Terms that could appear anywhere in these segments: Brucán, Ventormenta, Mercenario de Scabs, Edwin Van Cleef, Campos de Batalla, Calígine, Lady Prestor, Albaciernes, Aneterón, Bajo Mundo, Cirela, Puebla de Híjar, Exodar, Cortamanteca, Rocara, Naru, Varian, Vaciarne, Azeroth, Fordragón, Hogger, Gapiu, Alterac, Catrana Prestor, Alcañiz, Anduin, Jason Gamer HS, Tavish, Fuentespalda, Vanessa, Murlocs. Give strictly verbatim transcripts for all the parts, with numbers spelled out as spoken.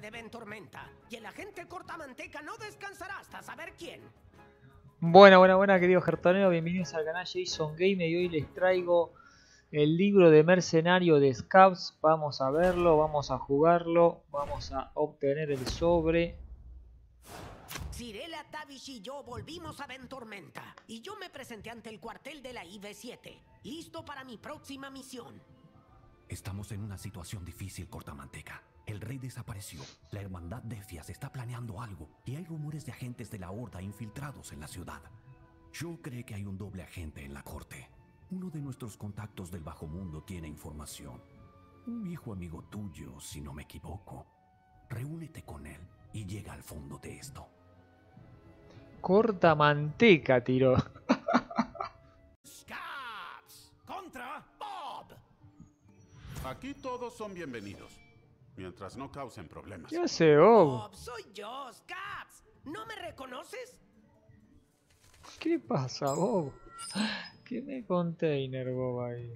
jefe de Ventormenta. Y el agente Cortamanteca no descansará hasta saber quién. Buena, buena, buena, queridos gertoneros. Bienvenidos al canal Jason Gamer. Y hoy les traigo el libro de Mercenario de Scabs. Vamos a verlo, vamos a jugarlo, vamos a obtener el sobre. Cirela, Tavish y yo volvimos a Ventormenta. Y yo me presenté ante el cuartel de la I V siete, listo para mi próxima misión. Estamos en una situación difícil, Cortamanteca. El rey desapareció, la hermandad Defias está planeando algo y hay rumores de agentes de la horda infiltrados en la ciudad. Yo creo que hay un doble agente en la corte. Uno de nuestros contactos del Bajo Mundo tiene información. Un viejo amigo tuyo, si no me equivoco. Reúnete con él y llega al fondo de esto. Cortamanteca tiró. Scabs contra Bob. Aquí todos son bienvenidos. Mientras no causen problemas. ¿Qué hace Bob? Bob, soy yo, Scabs. ¿No me reconoces? ¿Qué pasa, Bob? ¿Qué me container, Bob, ahí?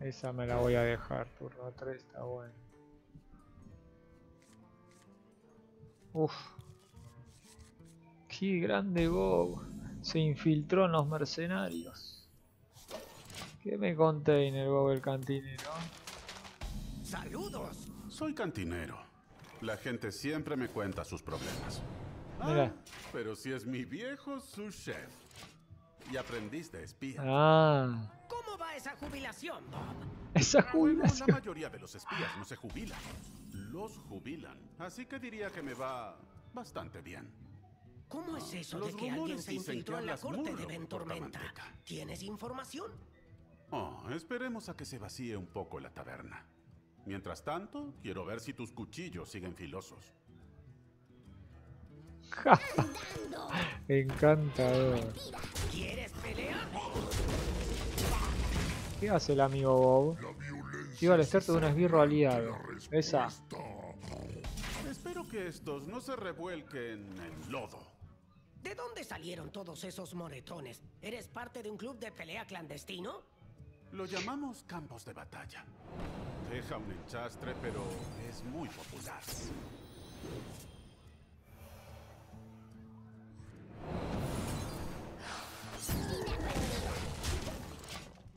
Esa me la voy a dejar, turno tres está bueno. Uf. Qué grande Bob. Se infiltró en los mercenarios. ¿Qué me container, Bob, el cantinero? ¡Saludos! Soy cantinero. La gente siempre me cuenta sus problemas. Mira. Ah, pero si es mi viejo sous chef. Y aprendiste espía. Ah. ¿Cómo va esa jubilación, Bob? Esa jubilación. La mayoría de los espías no se jubilan. Los jubilan. Así que diría que me va bastante bien. ¿Cómo es eso los de que alguien se infiltró en la corte de Ventormenta? ¿Tienes información? Oh, esperemos a que se vacíe un poco la taberna. Mientras tanto, quiero ver si tus cuchillos siguen filosos. Encantador. ¿Quieres pelear? ¿Qué hace el amigo Bob? Iba al experto de un esbirro aliado. Esa. Espero que estos no se revuelquen en lodo. ¿De dónde salieron todos esos moretones? ¿Eres parte de un club de pelea clandestino? Lo llamamos Campos de Batalla. Deja un enchastre, pero es muy popular.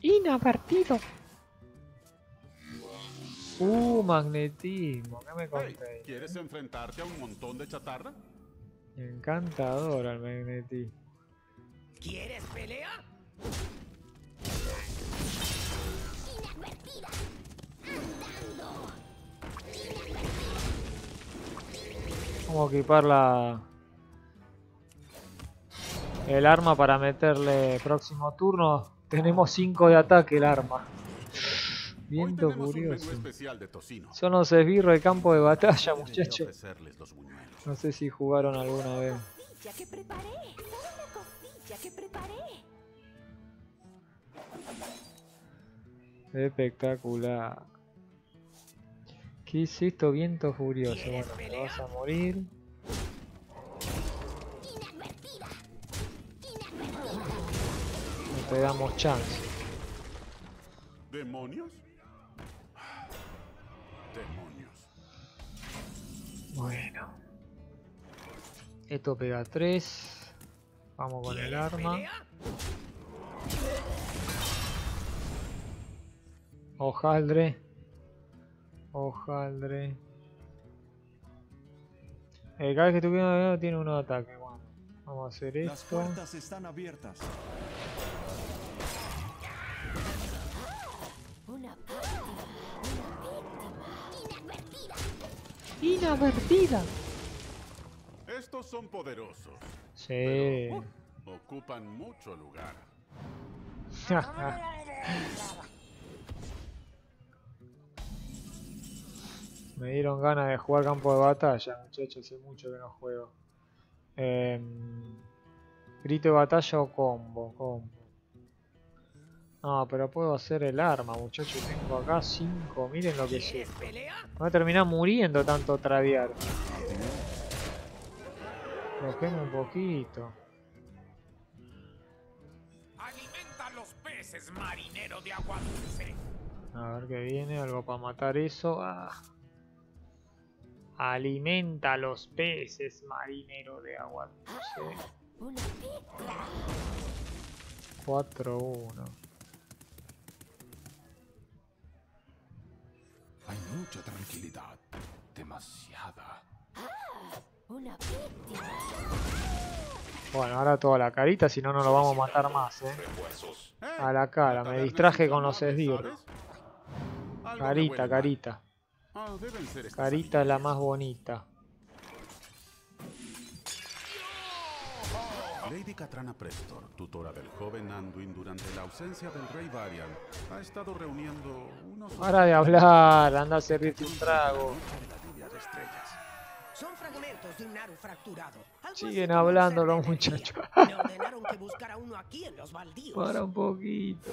Inavertido. Uh, magnetismo. ¿Qué me conté? Hey, ¿quieres enfrentarte a un montón de chatarra? Encantador al magnetismo. ¿Quieres pelea? Vamos a equipar la... el arma para meterle próximo turno. Tenemos cinco de ataque el arma. Viento curioso. Son los esbirros de campo de batalla, muchachos. No sé si jugaron alguna vez. Espectacular. ¿Qué es esto? Viento furioso. Bueno, te vas a morir. No te damos chance. ¿Demonios? Demonios. Bueno. Esto pega tres. Vamos con el arma. Hojaldre. Hojaldre. Eh, cada vez que estuviera viendo tiene uno de ataque. Bueno, vamos a hacer esto. Las puertas están abiertas. Una víctima. Inadvertida. Estos son poderosos. Sí. Pero, uh, ocupan mucho lugar. Me dieron ganas de jugar campo de batalla, muchachos, hace mucho que no juego. Eh, grito de batalla o combo, combo. No, pero puedo hacer el arma, muchachos. Tengo acá cinco, miren lo que es esto. Voy a terminar muriendo tanto tradear. Lo quemo un poquito. Alimenta los peces, marinero de agua dulce. A ver qué viene, algo para matar eso. Ah. Alimenta a los peces, marinero de agua dulce. cuatro uno. Hay mucha tranquilidad. Demasiada. Una víctima. Bueno, ahora toda la carita, si no, no lo vamos a matar más, eh. A la cara, me distraje con los esbirros. Carita, carita. Carita es la más bonita. Lady Catrana Prestor, tutora del joven Anduin durante la ausencia del rey Varian, ha estado reuniendo unos... Para de hablar, anda a servirte un trago. Son fragmentos de un Naru fracturado. Siguen hablando los muchachos. Me ordenaron que buscara uno aquí en los baldíos. Para un poquito.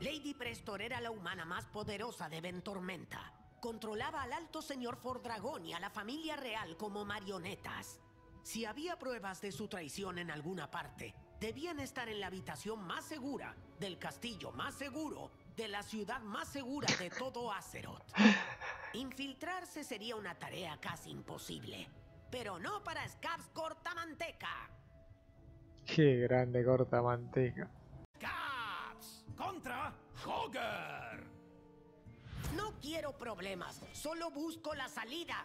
Lady Prestor era la humana más poderosa de Ventormenta. Controlaba al alto señor Fordragón y a la familia real como marionetas. Si había pruebas de su traición en alguna parte, debían estar en la habitación más segura, del castillo más seguro, de la ciudad más segura de todo Azeroth. Infiltrarse sería una tarea casi imposible, pero no para Scabs Cortamanteca. Qué grande Cortamanteca. Scabs contra Hogger. No quiero problemas, solo busco la salida.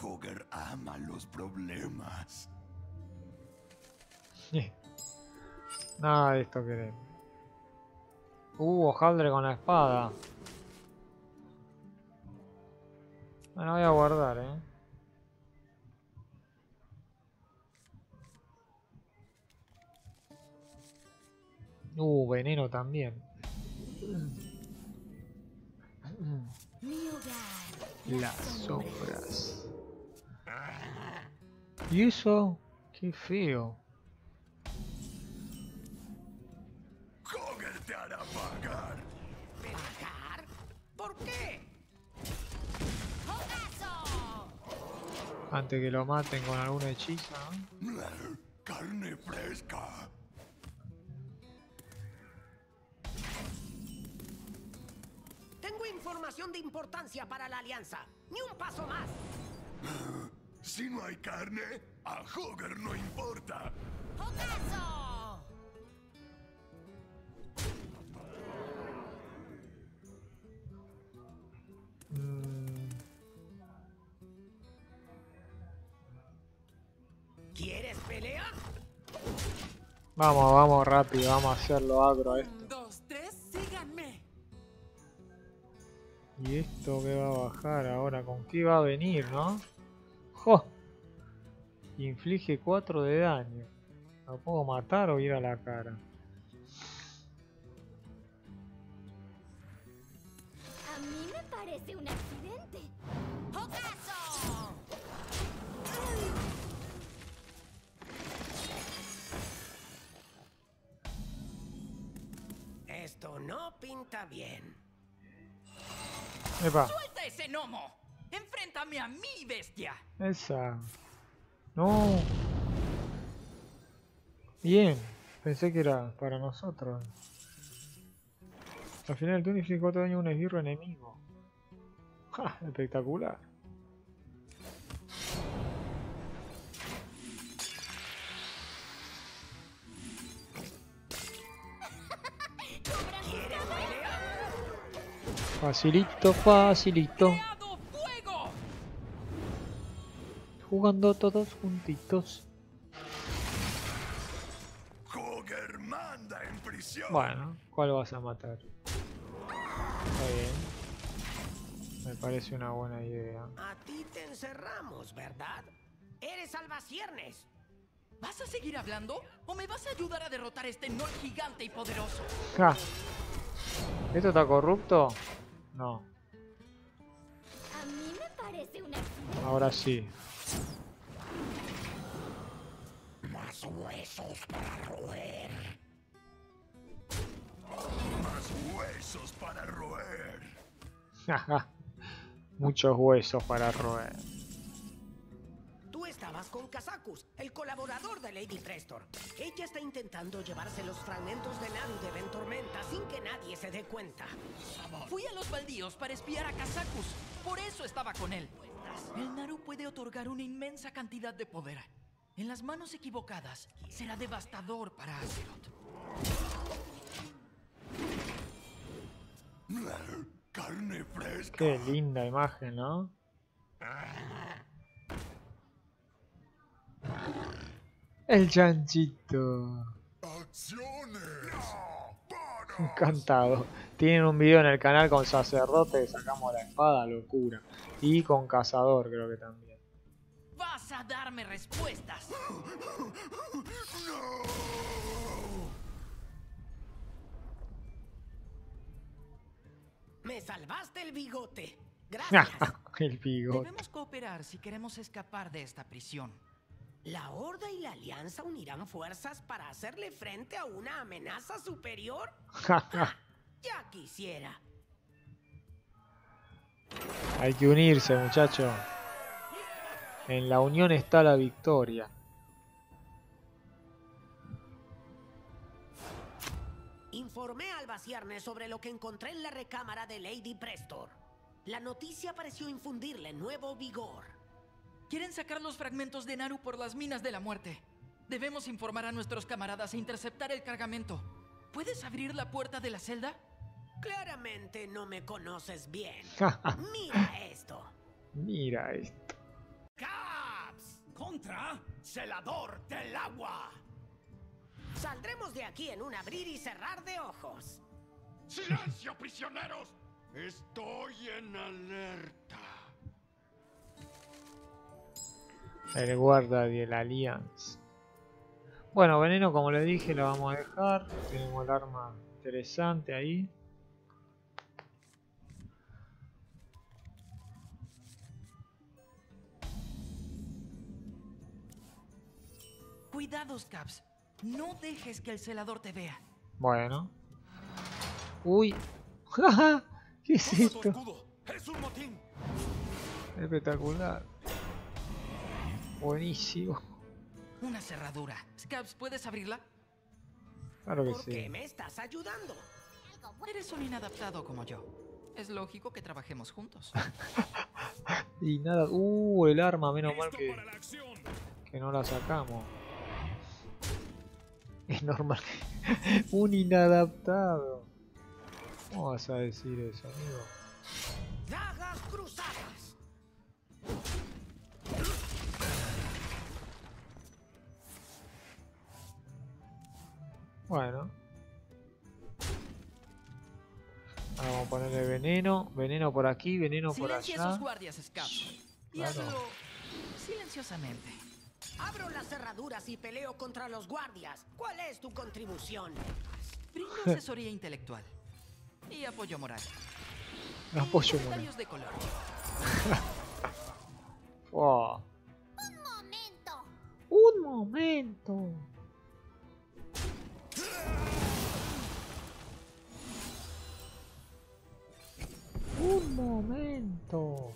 Hogger ama los problemas. Nada de esto queremos. Uh, hojaldre con la espada. Bueno, voy a guardar, eh. Uh, veneno también. Las sombras. ¿Y eso? Qué feo. Hogger te hará pagar. ¿Pagar? ¿Por qué? ¡Jogazo! Antes que lo maten con alguna hechiza. Carne fresca. Información de importancia para la alianza. ¡Ni un paso más! Si no hay carne, a Hogger no importa. ¡Jogazo! Mm. ¿Quieres pelea? Vamos, vamos rápido, vamos a hacerlo agro a esto. ¿Y esto qué va a bajar ahora? ¿Con qué va a venir, no? ¡Jo! Inflige cuatro de daño. ¿La puedo matar o ir a la cara? A mí me parece un accidente. ¡Jogazo! Esto no pinta bien. Epa. ¡Suelta ese gnomo! ¡Enfréntame a mi bestia! Esa. No. Bien. Pensé que era para nosotros. Al final tú infliges cuatro daño a un esbirro enemigo. ¡Ja! Espectacular. Facilito, facilito. Jugando todos juntitos. Bueno, ¿cuál vas a matar? Está bien. Me parece una buena idea. A ti te encerramos, ¿verdad? Eres Albaciernes. ¿Vas a seguir hablando? ¿O me vas a ayudar a derrotar a este Nord gigante y poderoso? Ja. ¿Esto está corrupto? No. Ahora sí. Más huesos para roer. Más huesos para roer. Jaja. Muchos huesos para roer. Tú estabas problemas con Kazakus, el colaborador de Lady Prestor. Ella está intentando llevarse los fragmentos de Naru de Ventormenta sin que nadie se dé cuenta. Fui a los baldíos para espiar a Kazakus. Por eso estaba con él. El Naru puede otorgar una inmensa cantidad de poder. En las manos equivocadas, será devastador para Azeroth. Carne fresca. Qué linda imagen, ¿no? El chanchito. Encantado. Tienen un video en el canal con sacerdote, sacamos la espada, locura. Y con cazador, creo que también. Vas a darme respuestas. No. Me salvaste el bigote. Gracias. El bigote. Debemos cooperar si queremos escapar de esta prisión. La Horda y la Alianza unirán fuerzas para hacerle frente a una amenaza superior. Ya quisiera. Hay que unirse, muchacho. En la unión está la victoria. Informé al Vaciarne sobre lo que encontré en la recámara de Lady Prestor. La noticia pareció infundirle nuevo vigor. Quieren sacar los fragmentos de Naru por las minas de la muerte. Debemos informar a nuestros camaradas e interceptar el cargamento. ¿Puedes abrir la puerta de la celda? Claramente no me conoces bien. Mira esto. Mira esto. Caps contra Celador del Agua. Saldremos de aquí en un abrir y cerrar de ojos. ¡Silencio, prisioneros! Estoy en alerta. El guarda de la Alianza. Bueno, veneno, como les dije, lo vamos a dejar. Tenemos el arma interesante ahí. Cuidados, Caps. No dejes que el celador te vea. Bueno. Uy. ¿Qué es esto? Es un motín. Espectacular. Buenísimo. Una cerradura. Scabs, ¿puedes abrirla? Claro que sí. ¿Por qué me estás ayudando? Eres un inadaptado como yo. Es lógico que trabajemos juntos. Y nada. Uh, el arma, menos mal que, que no la sacamos. Es normal que... Un inadaptado. ¿Cómo vas a decir eso, amigo? Dagas cruzadas. Bueno. Ahora vamos a ponerle veneno. Veneno por aquí, veneno por allá. Silencia a sus guardias, Scabs. Y hazlo silenciosamente. Abro las cerraduras y peleo contra los guardias. ¿Cuál es tu contribución? Brindo asesoría intelectual y apoyo moral. Apoyo moral. De color. Wow. Un momento. Un momento. Un momento.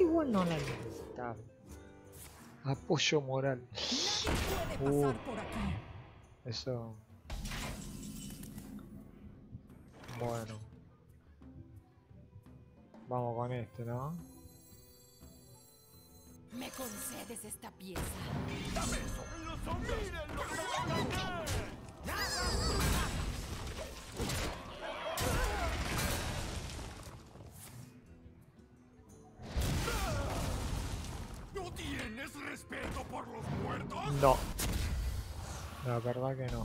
Igual no la necesitaba. Apoyo moral. Nadie puede pasar uh, por aquí. Eso. Bueno. Vamos con este, ¿no? Me concedes esta pieza. ¡Dame eso! ¡Los hombres! ¡Miren lo que van a hacer! ¿Respeto por los muertos? No. La verdad que no.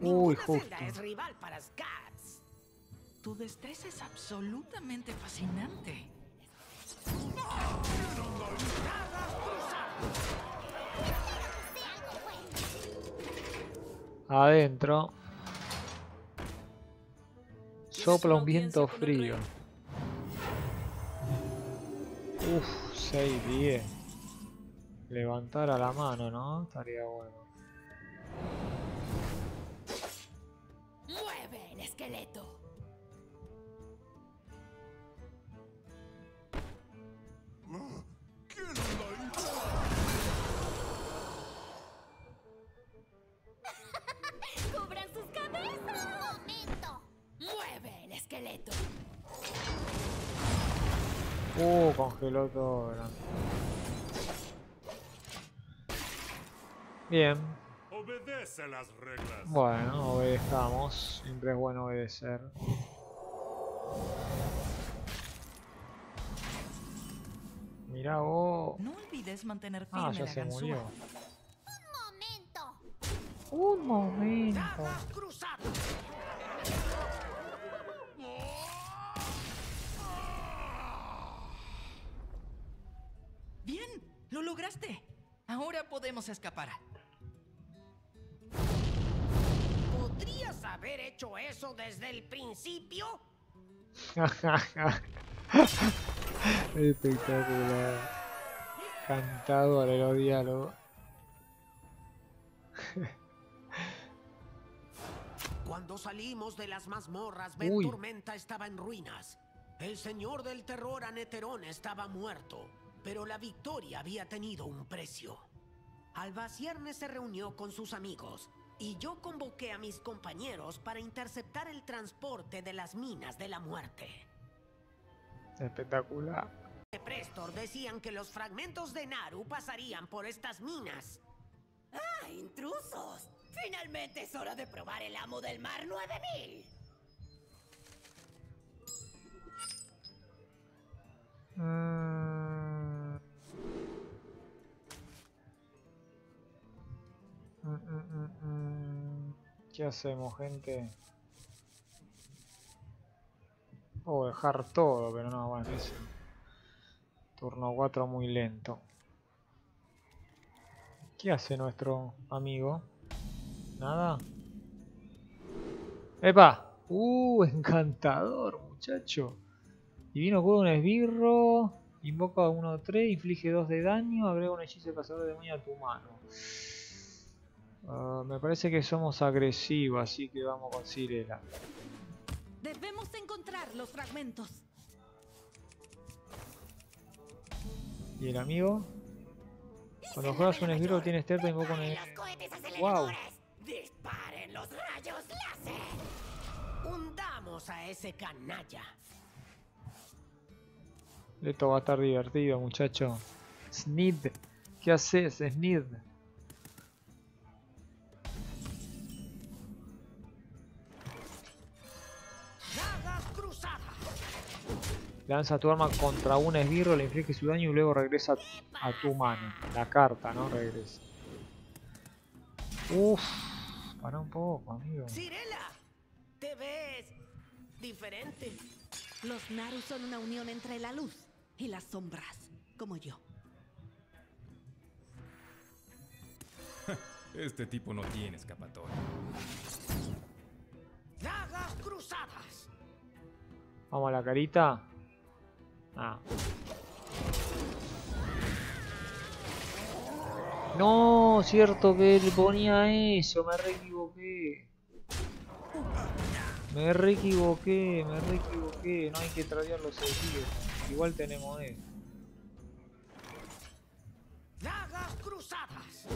Uy, justo. Es rival para Scabs. Tu destreza es absolutamente fascinante. Adentro. Sopla un viento frío. Uff. seis diez. Levantar a la mano, ¿no? Estaría bueno. ¡Mueve el esqueleto! esqueleto. Uh, congeló todo grande. Bien. Obedece las reglas. Bueno, obedezcamos. Siempre es bueno obedecer. Mirá vos. No olvides mantener firme. Ah, ya la se ganzúa. Murió. Un momento. Bien, lo lograste. Ahora podemos escapar. ¿Podrías haber hecho eso desde el principio? Espectacular. Cantado a los diálogos. Cuando salimos de las mazmorras, Ventormenta estaba en ruinas. El señor del terror Aneterón estaba muerto, pero la victoria había tenido un precio. Albaciernes se reunió con sus amigos y yo convoqué a mis compañeros para interceptar el transporte de las minas de la muerte. Espectacular. De Prestor decían que los fragmentos de Naru pasarían por estas minas. ¡Ah, intrusos! Finalmente es hora de probar el amo del mar nueve mil. Mm. Mm, mm, mm, mm. ¿Qué hacemos, gente? O oh, dejar todo, pero no, bueno, es turno cuatro muy lento. ¿Qué hace nuestro amigo? Nada. ¡Epa! ¡Uh! Encantador, muchacho. Divino juego, un esbirro. Invoca a uno tres, inflige dos de daño. Agrega un hechizo de cazador de demonio a tu mano. Uh, me parece que somos agresivos, así que vamos con Cirela. Debemos encontrar los fragmentos. ¿Y el amigo? Cuando juegas un esbirro tienes terta, invoca un esbirro. ¡Wow! ¡Disparen los rayos láser! ¡Hundamos a ese canalla! Esto va a estar divertido, muchacho. Snid, ¿qué haces, Snid? Lanza tu arma contra un esbirro, le inflige su daño y luego regresa a tu mano. La carta, ¿no? Regresa. Uff. Para un poco, amigo. Cirela, te ves diferente. Los Naru son una unión entre la luz y las sombras, como yo. Este tipo no tiene escapatoria. Dagas cruzadas. Vamos a la carita. Ah. No, cierto que él ponía eso, me re equivoqué. Me re equivoqué, me re equivoqué. No hay que tradear los edificios. Igual tenemos eso. Dagas cruzadas.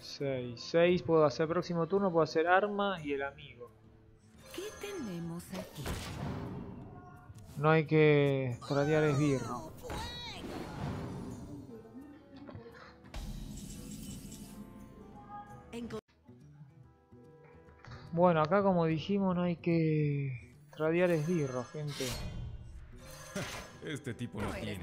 seis, seis, puedo hacer próximo turno, puedo hacer arma y el amigo. ¿Qué tenemos aquí? No hay que tradear esbirro. Bueno, acá como dijimos no hay que tradear esbirro, gente. Este tipo no tiene.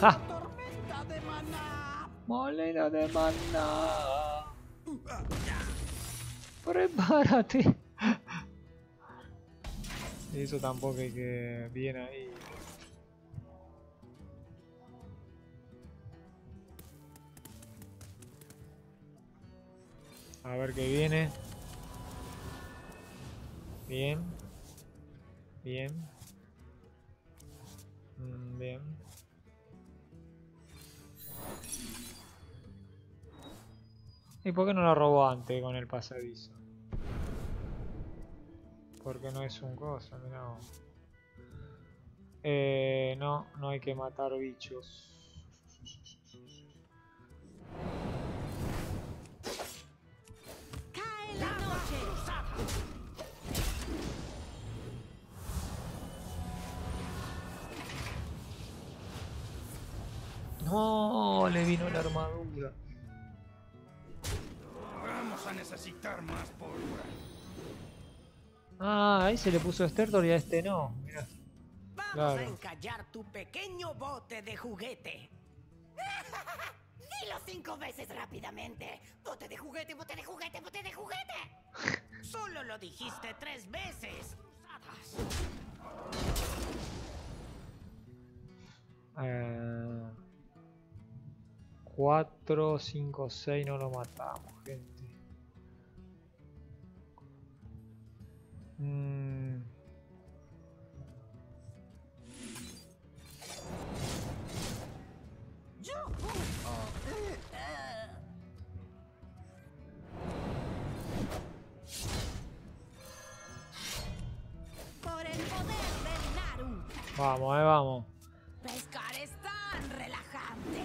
¡Ja! ¡Tormenta de maná! ¡Molina de maná! ¡Prepárate! Eso tampoco hay que... Bien ahí. A ver qué viene. Bien. Bien. Bien. ¿Y por qué no la robó antes con el pasadizo? Porque no es un coso, mirá vos. Eh, no, no hay que matar bichos. No, le vino la armadura. Vamos a necesitar más pólvora. Ah, ahí se le puso Stertor y a este no. Mirá. Vamos claro. a encallar tu pequeño bote de juguete. Dilo cinco veces rápidamente. Bote de juguete, bote de juguete, bote de juguete. Solo lo dijiste tres veces. Eh... cuatro, cinco, seis, no lo matamos, gente. Mm. Por el poder del Naru. Vamos, eh, vamos. Pescar es tan relajante.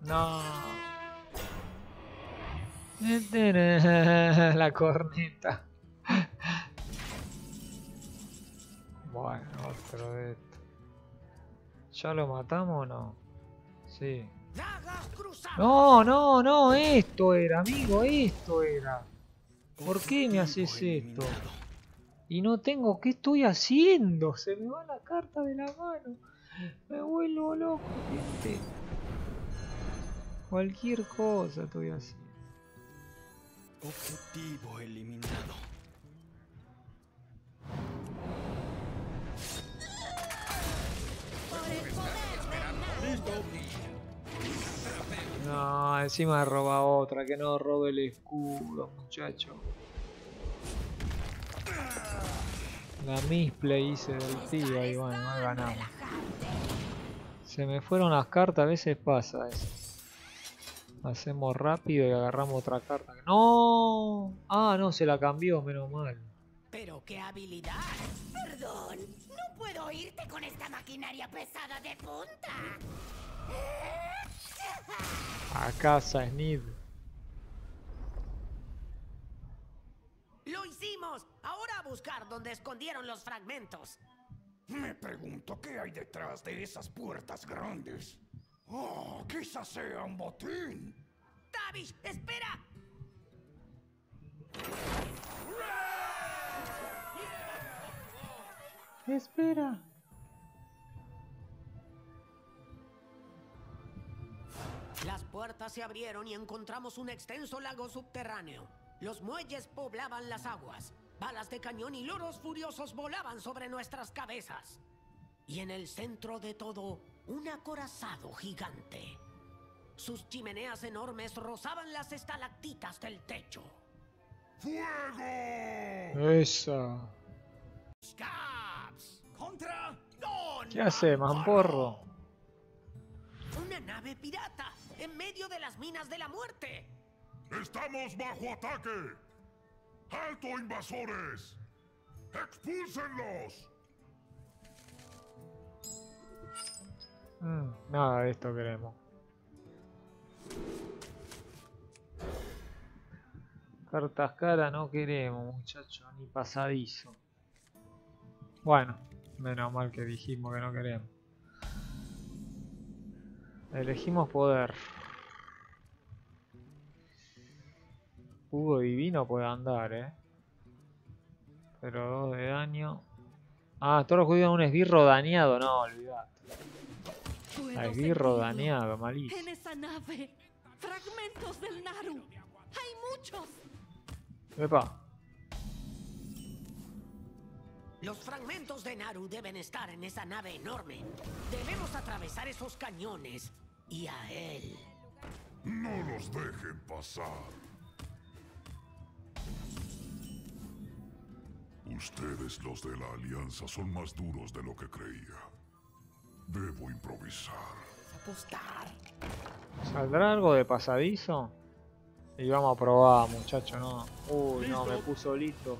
No. La corneta. Bueno, otro de esto. ¿Ya lo matamos o no? Sí. No, no, no, esto era, amigo, esto era. ¿Por qué me haces esto? Y no tengo, ¿qué estoy haciendo? Se me va la carta de la mano. Me vuelvo loco, gente. Cualquier cosa estoy haciendo. Objetivo eliminado. No, encima roba otra, que no robe el escudo, muchacho. La misplay hice del tío, Iván, no ha ganado. Se me fueron las cartas, a veces pasa eso. Hacemos rápido y agarramos otra carta. ¡No! Ah, no, se la cambió, menos mal. Pero qué habilidad. Perdón, no puedo irte con esta maquinaria pesada de punta. A casa, Snid. Lo hicimos. Ahora a buscar donde escondieron los fragmentos. Me pregunto qué hay detrás de esas puertas grandes. Oh, quizás sea un botín. Tavish, espera. Espera. Las puertas se abrieron y encontramos un extenso lago subterráneo. Los muelles poblaban las aguas. Balas de cañón y loros furiosos volaban sobre nuestras cabezas. Y en el centro de todo, un acorazado gigante. Sus chimeneas enormes rozaban las estalactitas del techo. ¡Fuego! Esa. Scabs contra Don. ¿Qué hace, mamporro? Una nave pirata en medio de las minas de la muerte. Estamos bajo ataque. ¡Alto, invasores! ¡Expúlsenlos! Mm, nada de esto queremos. Cartas cara no queremos, muchachos, ni pasadizo. Bueno, menos mal que dijimos que no queremos. Elegimos poder. Hugo divino puede andar, eh. Pero dos de daño. Ah, todos los judíos en un esbirro dañado. No, olvidate. Esbirro dañado, malísimo. En esa nave, fragmentos del Naru. Hay muchos. Epa. Los fragmentos de Naru deben estar en esa nave enorme. Debemos atravesar esos cañones y a él. No los dejen pasar. Ustedes, los de la Alianza, son más duros de lo que creía. Debo improvisar. apostar. ¿Saldrá algo de pasadizo? Y vamos a probar, muchacho, no. Uy, no, me puso listo.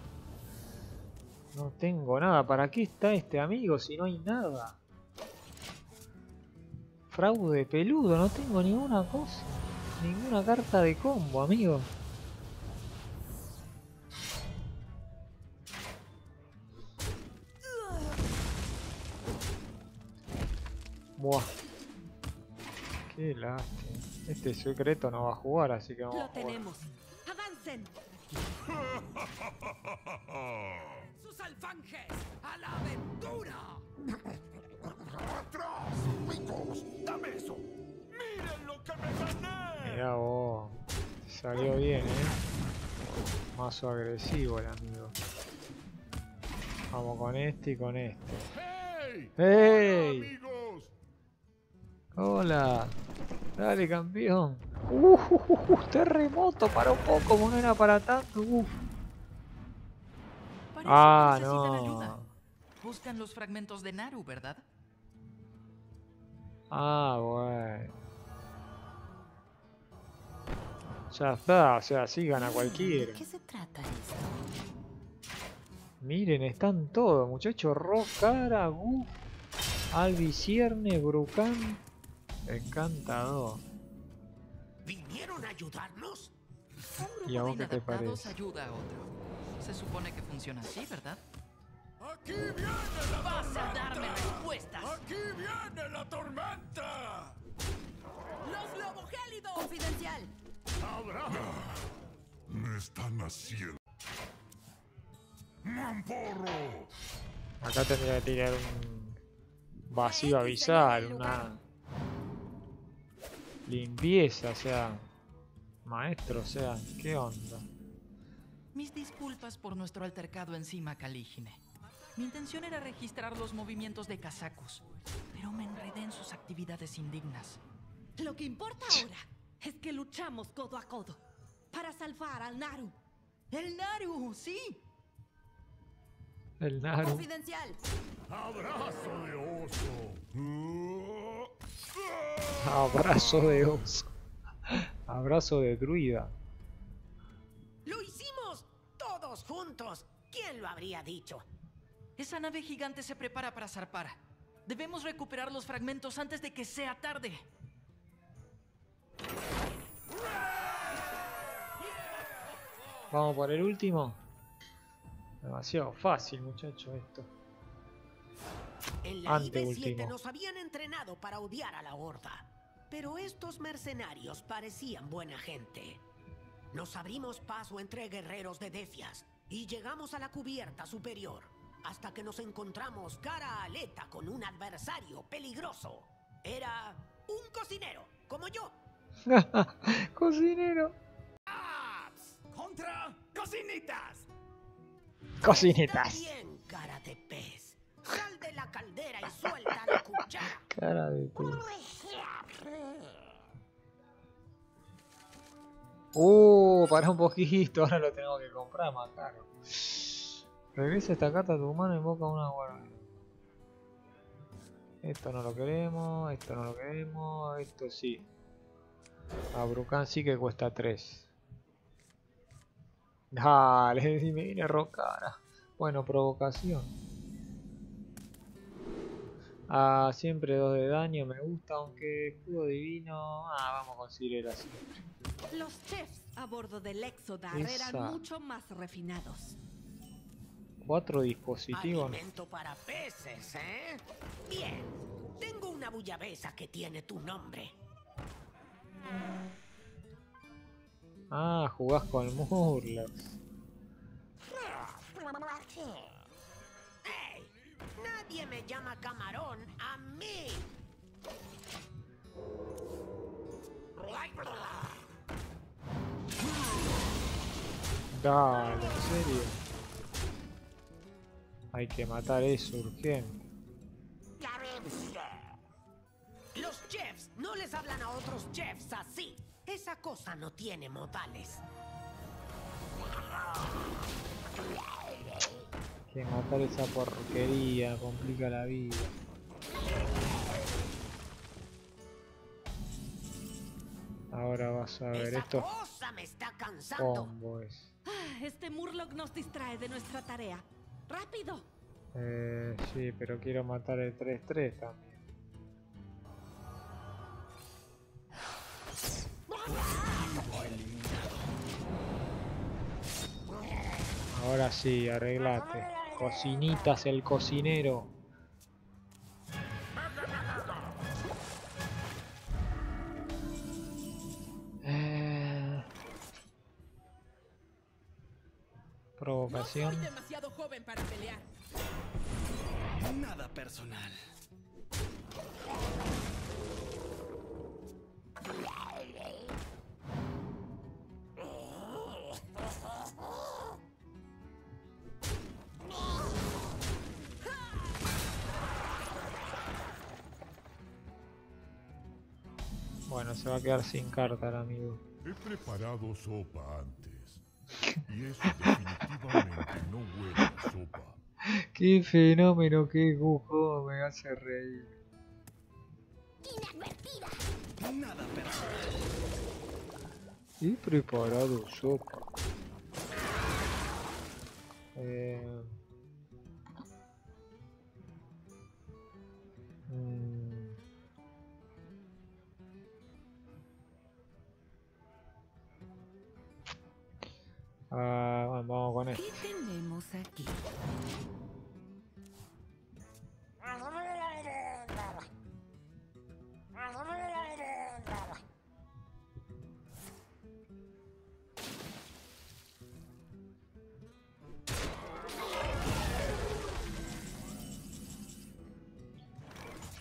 No tengo nada. ¿Para qué está este amigo si no hay nada? Fraude peludo, no tengo ninguna cosa. Ninguna carta de combo, amigo. Buah. Qué lástima. Este secreto no va a jugar, así que vamos. Lo tenemos. A jugar. Avancen. Sus alfanjes a la aventura. Atrás, amigos, dame eso. Miren lo que me gané. Mirá vos. Te salió bien, eh. Mazo agresivo el amigo. Vamos con este y con este. Hey. Hey. Hola, amigos. Hola. Dale, campeón. Uf, uh, uh, uh, uh, terremoto, para un poco, como no era para tanto. Uf. Parece ah, que necesitan no. ayuda. Buscan los fragmentos de Naru, ¿verdad? Ah, bueno. Ya está, o sea, sigan a cualquiera. ¿De qué se trata esto? Miren, están todos, muchachos. Rocara, Guf, Albaciernes, Brucán. Encantador. ¿Vinieron a ayudarnos? ¿Y a vos qué te parece? Ayuda a otro. Se supone que funciona así, ¿verdad? ¡Aquí viene la ¡Vas tormenta! ¡Vas a darme respuestas! ¡Aquí viene la tormenta! ¡Los globogélidos! ¡Confidencial! ¡Ahora! Me están haciendo... ¡Mamporro! Acá tendría que tirar un... vacío avisar, una... limpieza, o sea, maestro, o sea, ¿qué onda? Mis disculpas por nuestro altercado encima, Calígine. Mi intención era registrar los movimientos de Kazakus, pero me enredé en sus actividades indignas. Lo que importa ahora es que luchamos codo a codo para salvar al Naru. ¡El Naru, sí! El Naru. Confidencial. Abrazo de oso. Abrazo de oso. Abrazo de druida. Lo hicimos todos juntos. ¿Quién lo habría dicho? Esa nave gigante se prepara para zarpar. Debemos recuperar los fragmentos antes de que sea tarde. Vamos por el último. Demasiado fácil, muchacho, esto. En la I V siete nos habían entrenado para odiar a la horda, pero estos mercenarios parecían buena gente. Nos abrimos paso entre guerreros de Defias y llegamos a la cubierta superior, hasta que nos encontramos cara a aleta con un adversario peligroso. Era un cocinero, como yo. Cocinero. Contra cocinitas. Cocinitas. Está bien, cara de pez. Sal de la caldera y suelta la cuchara. Cara de pez. Uh, para un poquito. Ahora lo tengo que comprar más caro. Regresa esta carta a tu mano y invoca una guardia. Esto no lo queremos. Esto no lo queremos. Esto sí. A Brucán sí que cuesta tres. Dale, si me viene Rocara. Bueno, provocación. Ah, siempre dos de daño, me gusta, aunque escudo divino. Ah, vamos con Cirela siempre. Los chefs a bordo del Exodar eran mucho más refinados. Cuatro dispositivos. Alimento para peces, ¿eh? Bien, tengo una bullabesa que tiene tu nombre. Ah, jugás con Murlocs. ¡Hey! Nadie me llama camarón a mí. Dale, en serio. Hay que matar eso urgente. Los chefs no les hablan a otros chefs así. Esa cosa no tiene modales. Que matar esa porquería complica la vida. ahora vas a ver esto. Me está cansando. Este Murloc nos distrae de nuestra tarea. ¡Rápido! Eh, sí, pero quiero matar el tres tres también. Ahora sí, arreglate. Cocinitas el cocinero. Provocación. No soy demasiado joven para pelear. Nada personal. Bueno, se va a quedar sin carta el amigo. He preparado sopa antes. Y eso definitivamente no huele a sopa. Qué fenómeno, qué gusto, me hace reír. Inadvertida. Nada personal. He preparado sopa. Eh... Mm. Ah, bueno, vamos con esto. ¿Qué tenemos aquí?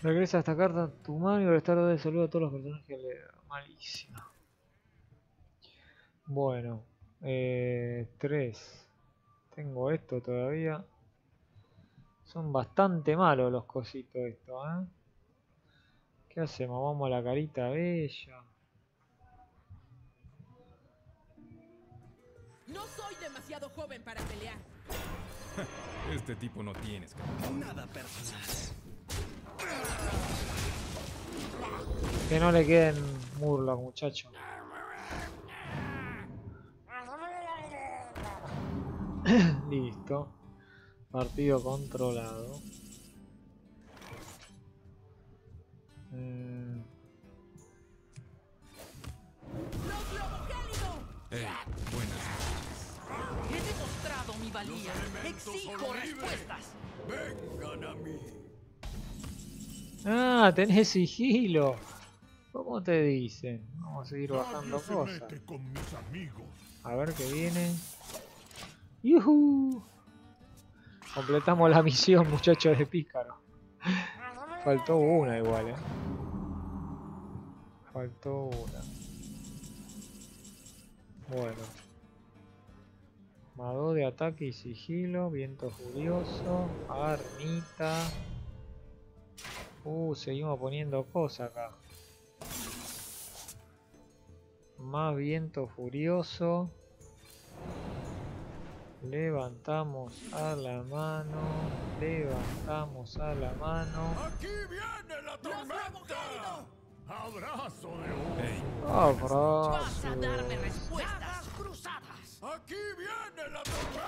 Regresa esta carta a tu mano y restar de saludo a todos los personajes que le da. Malísimo. Bueno. Eh, tres. Tengo esto todavía. Son bastante malos los cositos estos, ¿eh? ¿Qué hacemos? Vamos a la carita bella. No soy demasiado joven para pelear. Este tipo no tiene nada personal. Que no le queden murlocs, muchachos. Listo. Partido controlado. Eh... Eh, buenas. He demostrado mi valía. Exijo respuestas. Vengan a mí. Ah, tenés sigilo. ¿Cómo te dicen? Vamos a seguir bajando cosas. A ver qué viene. ¡Yuhu! Completamos la misión, muchachos de pícaro. Faltó una igual, eh. Faltó una. Bueno. Mado de ataque y sigilo. Viento furioso. Armita. Uh, seguimos poniendo cosas acá. Más viento furioso. Levantamos a la mano, levantamos a la mano. Aquí viene la tormenta. Abrazo de oro. Abrazo. Vas a darme respuestas cruzadas. Aquí viene la tormenta.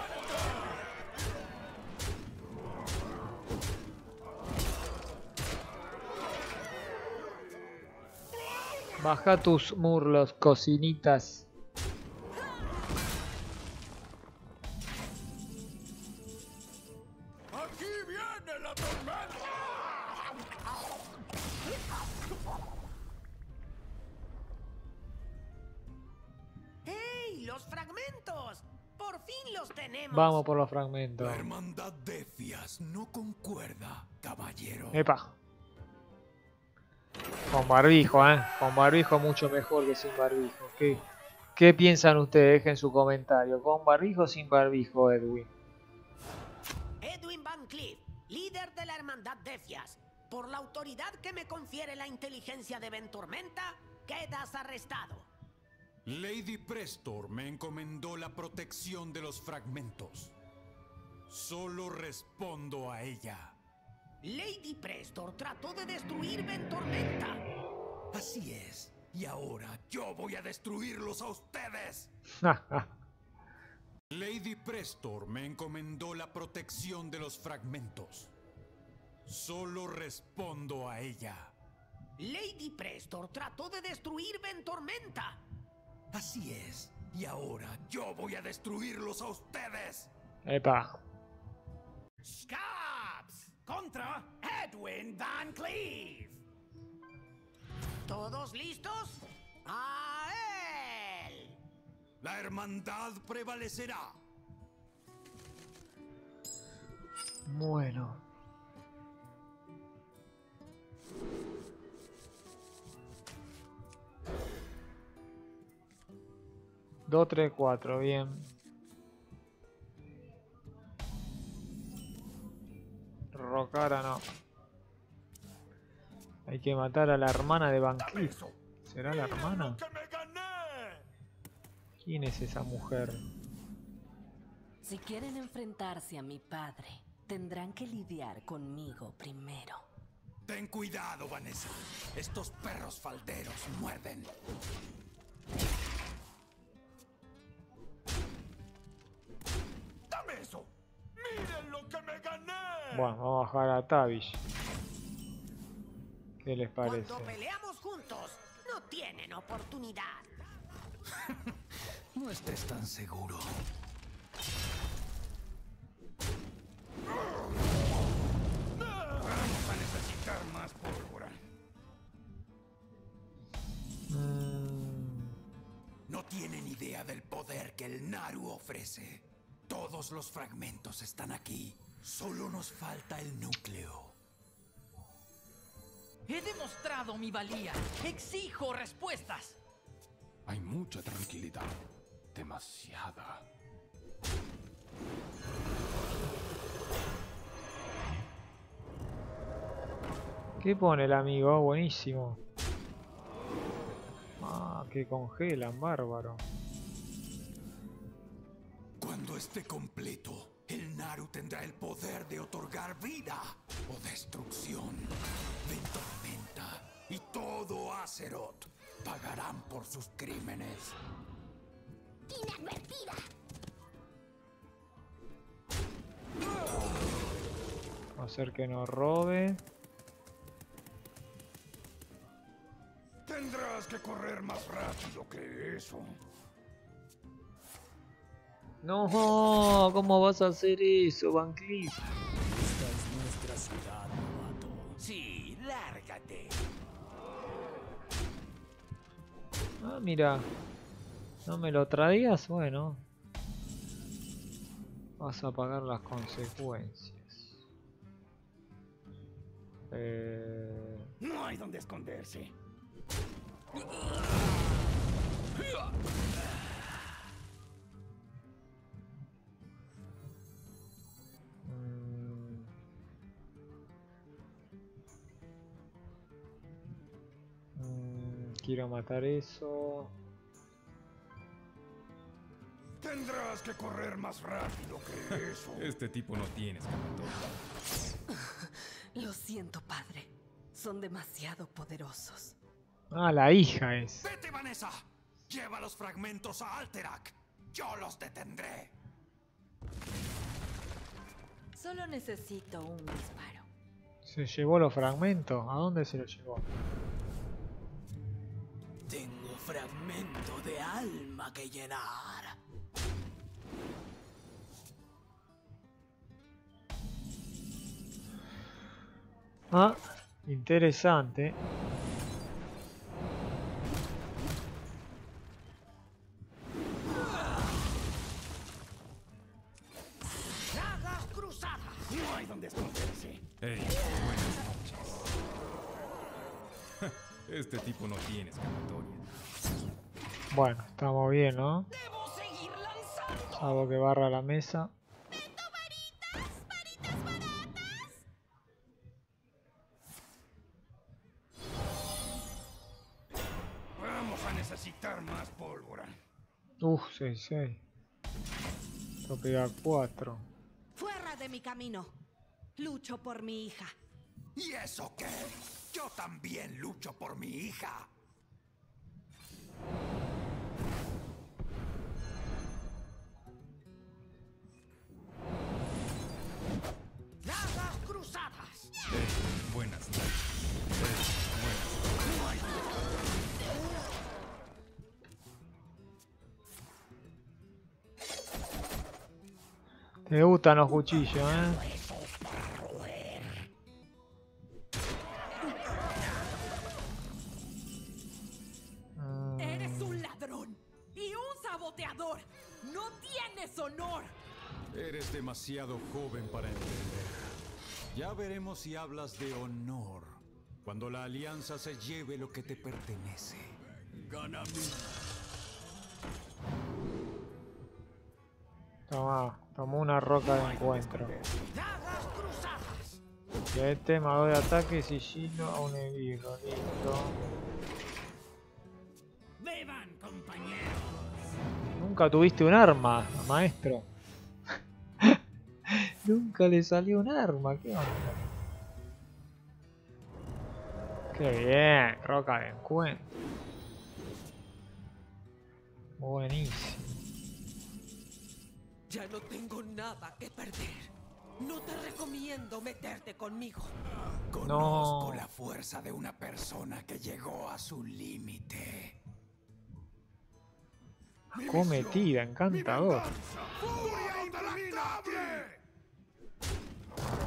Baja tus murlos, cocinitas. Vamos por los fragmentos. La hermandad Defias no concuerda, caballero. Epa. Con barbijo, ¿eh? Con barbijo mucho mejor que sin barbijo. ¿Qué, qué piensan ustedes? Dejen su comentario. ¿Con barbijo o sin barbijo, Edwin? Edwin Van Cleef, líder de la hermandad Defias. Por la autoridad que me confiere la inteligencia de Ventormenta, quedas arrestado. Lady Prestor me encomendó la protección de los fragmentos. Solo respondo a ella. Lady Prestor trató de destruir Ventormenta. Así es. Y ahora yo voy a destruirlos a ustedes. Lady Prestor me encomendó la protección de los fragmentos. Solo respondo a ella. Lady Prestor trató de destruir Ventormenta. Así es. Y ahora yo voy a destruirlos a ustedes. Epa. Scabs contra Edwin Van Cleef. ¿Todos listos? ¡A él! La hermandad prevalecerá. Bueno. dos, tres, cuatro, bien. Rocara no. Hay que matar a la hermana de Van Cleef. ¿Será la hermana? ¿Quién es esa mujer? Si quieren enfrentarse a mi padre, tendrán que lidiar conmigo primero. Ten cuidado, Vanessa. Estos perros falderos muerden. ¡Dame eso! ¡Miren lo que me gané! Bueno, vamos a bajar a Tavish. ¿Qué les parece? Cuando peleamos juntos, no tienen oportunidad. No estés tan seguro. Vamos a necesitar más pólvora. Mm. No tienen idea del poder que el Naru ofrece. Todos los fragmentos están aquí. Solo nos falta el núcleo. He demostrado mi valía. Exijo respuestas. Hay mucha tranquilidad. Demasiada. ¿Qué pone el amigo? Buenísimo. Ah, que congelan, bárbaro. Cuando esté completo, el Naru tendrá el poder de otorgar vida o destrucción. Ventormenta y todo Azeroth pagarán por sus crímenes. Inadvertida. Vamos a hacer que nos robe. Tendrás que correr más rápido que eso. No, ¿cómo vas a hacer eso, Van Cleef? Esta es nuestra ciudad, novato. Sí, lárgate. Ah, mira. ¿No me lo traías? Bueno. Vas a pagar las consecuencias. Eh... No hay donde esconderse. Quiero matar eso. Tendrás que correr más rápido que eso. Este tipo no tiene escapatoria. Lo siento, padre. Son demasiado poderosos. Ah, la hija es. Vete, Vanessa. Lleva los fragmentos a Alterac. Yo los detendré. Solo necesito un disparo. Se llevó los fragmentos. ¿A dónde se los llevó? Tengo fragmento de alma que llenar. Ah, interesante. Sagas cruzadas. No hay donde esconderse. Hey, buenas noches. Este tipo no tiene escapatoria. Bueno, estamos bien, ¿no? Debo seguir lanzando. Salvo que barra la mesa. Vendo varitas, varitas baratas. Vamos a necesitar más pólvora. Uf, seis, seis. Esto pega cuatro. Fuera de mi camino. Lucho por mi hija. ¿Y eso qué? Yo también lucho por mi hija. Me gustan los cuchillos, eh. Eres un ladrón y un saboteador. No tienes honor. Eres demasiado joven para entender. Ya veremos si hablas de honor cuando la alianza se lleve lo que te pertenece. Gana mí. Toma. Tomó una roca de encuentro. Y a este mago de ataque sigilo a un enemigo. Listo. Beban, compañeros. Nunca tuviste un arma, maestro. Nunca le salió un arma. ¿Qué onda? Qué bien, roca de encuentro. Buenísimo. Ya no tengo nada que perder. No te recomiendo meterte conmigo. No. Conozco la fuerza de una persona que llegó a su límite. Acometida, encantador.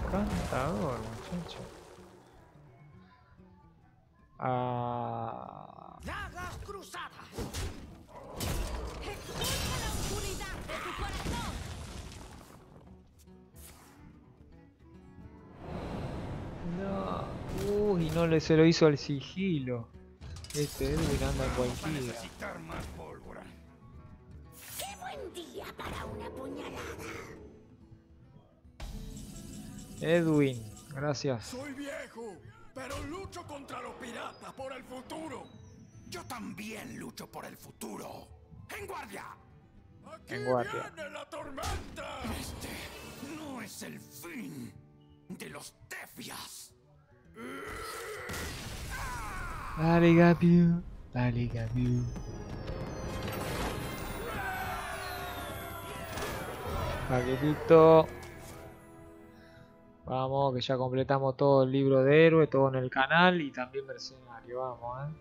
Encantador, muchacho. Ah. Dagas cruzadas. Expulsa la oscuridad de tu corazón. No, uy, no le se lo hizo al sigilo. Este Edwin anda en cualquiera. ¡Qué buen día para una puñalada! Edwin, gracias. Soy viejo, pero lucho contra los piratas por el futuro. Yo también lucho por el futuro. ¡En guardia! ¡Aquí en guardia. Viene la tormenta! Este no es el fin de los Defias. Dale, Gapiu. Dale, Gapiu. Paquetito. Vamos, que ya completamos todo el libro de héroe, todo en el canal y también mercenario. Vamos, eh.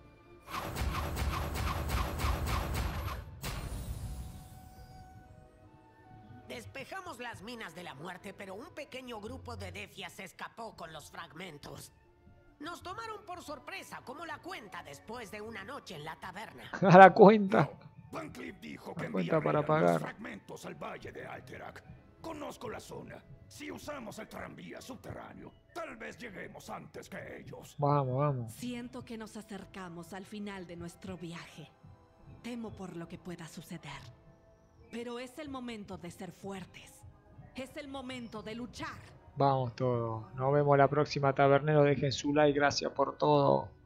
Despejamos las minas de la muerte, pero un pequeño grupo de Defias se escapó con los fragmentos. Nos tomaron por sorpresa, como la cuenta después de una noche en la taberna. A la cuenta. No, Van Cleef dijo que enviaría los fragmentos al valle de Alterac. Conozco la zona. Si usamos el tranvía subterráneo, tal vez lleguemos antes que ellos. Vamos, vamos. Siento que nos acercamos al final de nuestro viaje. Temo por lo que pueda suceder. Pero es el momento de ser fuertes. Es el momento de luchar. Vamos todos. Nos vemos la próxima, taberneros. Dejen su like. Gracias por todo.